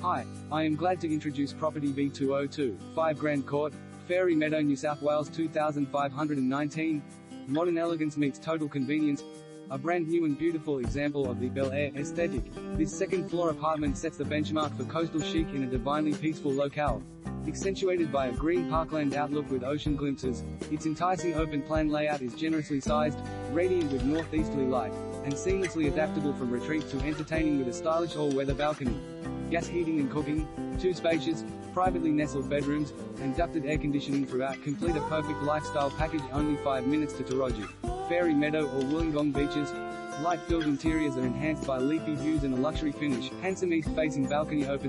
Hi, I am glad to introduce property B2025 Grand Court, Fairy Meadow, New South Wales 2519. Modern elegance meets total convenience. A brand new and beautiful example of the Bel Air aesthetic, this second-floor apartment sets the benchmark for coastal chic in a divinely peaceful locale. Accentuated by a green parkland outlook with ocean glimpses, its enticing open-plan layout is generously sized, radiant with northeasterly light, and seamlessly adaptable from retreat to entertaining with a stylish all-weather balcony. Gas heating and cooking, two spacious, privately nestled bedrooms, and ducted air conditioning throughout complete a perfect lifestyle package only 5 minutes to Taroji, Fairy Meadow or Wollongong beaches. Light-filled interiors are enhanced by leafy views and a luxury finish. Handsome east-facing balcony opens